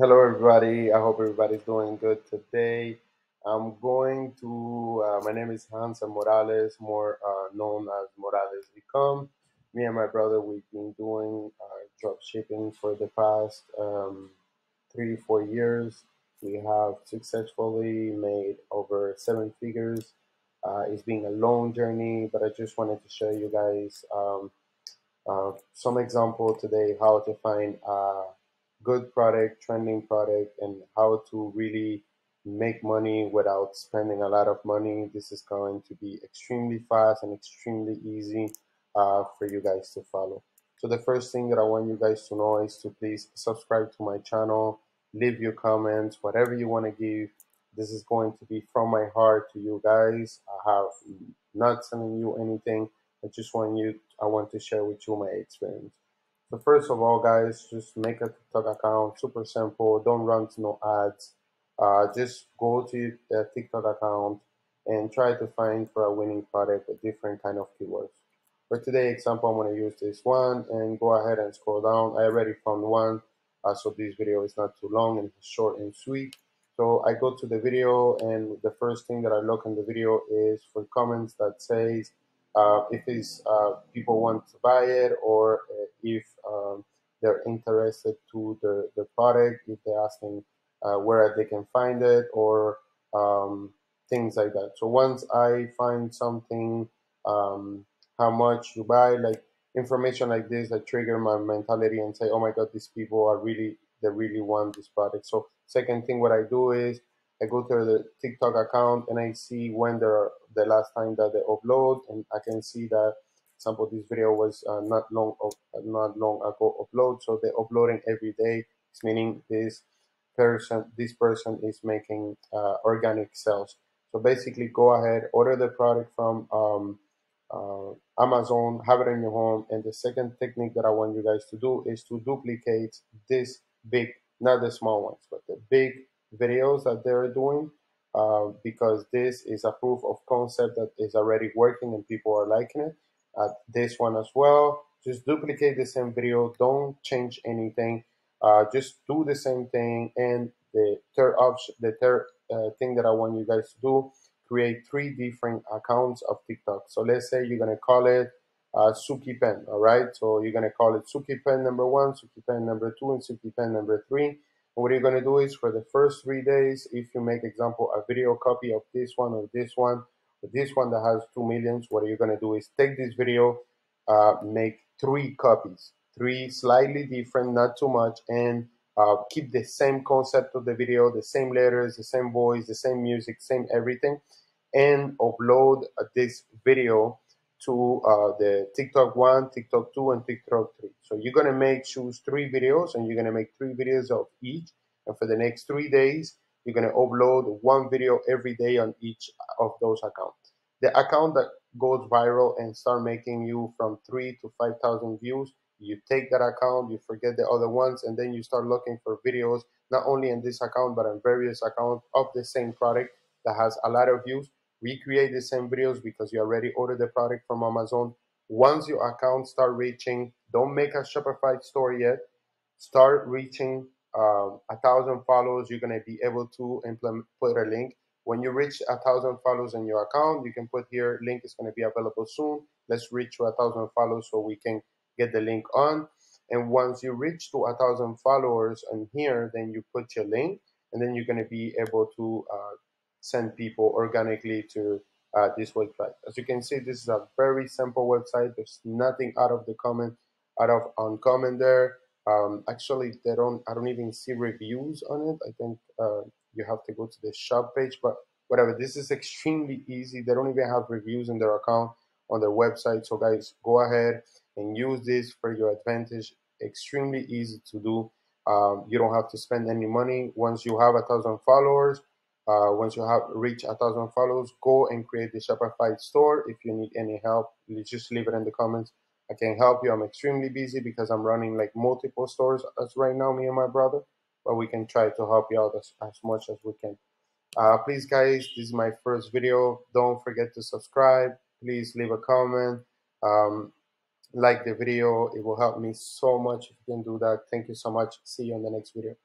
Hello, everybody. I hope everybody's doing good today. My name is Hansen Morales, more known as Morales Become. Me and my brother, we've been doing drop shipping for the past 3 or 4 years. We have successfully made over 7 figures. It's been a long journey, but I just wanted to show you guys some example today how to find good product, trending product, and how to really make money without spending a lot of money. This is going to be extremely fast and extremely easy for you guys to follow. So the first thing that I want you guys to know is to please subscribe to my channel, leave your comments, whatever you want to give. This is going to be from my heart to you guys. I have not telling you anything. I want to share with you my experience. So first of all, guys, just make a TikTok account, super simple, don't run to no ads. Just go to your TikTok account and try to find for a winning product a different kind of keywords. For today's example, I'm going to use this one and go ahead and scroll down. I already found one, so this video is not too long and short and sweet. So I go to the video, and the first thing that I look in the video is for comments that says, if it's, people want to buy it, or if they're interested to the product, if they're asking where they can find it, or things like that. So once I find something, how much you buy, like information like this that trigger my mentality and say, oh my God, these people are really want this product. So second thing what I do is I go to the TikTok account and I see when they're the last time that they upload, and I can see that, for example, this video was not long ago upload. So they're uploading every day, meaning this person is making organic sales. So basically, go ahead, order the product from Amazon, have it in your home. And the second technique that I want you guys to do is to duplicate this big, not the small ones, but the big videos that they're doing, because this is a proof of concept that is already working and people are liking it. This one as well, just duplicate the same video, don't change anything, just do the same thing. And the third option, the third thing that I want you guys to do, create 3 different accounts of TikTok. So let's say you're gonna call it Suki Pen, all right? So you're gonna call it Suki Pen #1, Suki Pen #2, and Suki Pen #3. What you're gonna do is for the first 3 days, if you make, example, a video copy of this one or this one, or this one that has 2 million, what you're gonna do is take this video, make 3 copies, 3 slightly different, not too much, and keep the same concept of the video, the same letters, the same voice, the same music, same everything, and upload this video to the TikTok 1, TikTok 2, and TikTok 3. So you're gonna choose 3 videos, and you're gonna make 3 videos of each. And for the next 3 days, you're gonna upload 1 video every day on each of those accounts. The account that goes viral and start making you from 3,000 to 5,000 views, you take that account, you forget the other ones, and then you start looking for videos, not only in this account, but on various accounts of the same product that has a lot of views. Recreate the same videos because you already ordered the product from Amazon. Once your account start reaching, don't make a Shopify store yet. Start reaching 1,000 follows. You're gonna be able to put a link. When you reach 1,000 follows in your account, you can put here, link is gonna be available soon. Let's reach to 1,000 follows so we can get the link on. And once you reach to 1,000 followers on here, then you put your link, and then you're gonna be able to send people organically to this website. As you can see, this is a very simple website. There's nothing uncommon there. Actually, I don't even see reviews on it. I think you have to go to the shop page, but whatever. This is extremely easy. They don't even have reviews in their account on their website. So guys, go ahead and use this for your advantage. Extremely easy to do. You don't have to spend any money. Once you have 1,000 followers, once you have reached 1,000 follows, go and create the Shopify store. If you need any help, just leave it in the comments. I can help you. I'm extremely busy because I'm running like multiple stores as right now, me and my brother, but we can try to help you out as much as we can. Please, guys, this is my first video. Don't forget to subscribe. Please leave a comment. Like the video. It will help me so much if you can do that. Thank you so much. See you in the next video.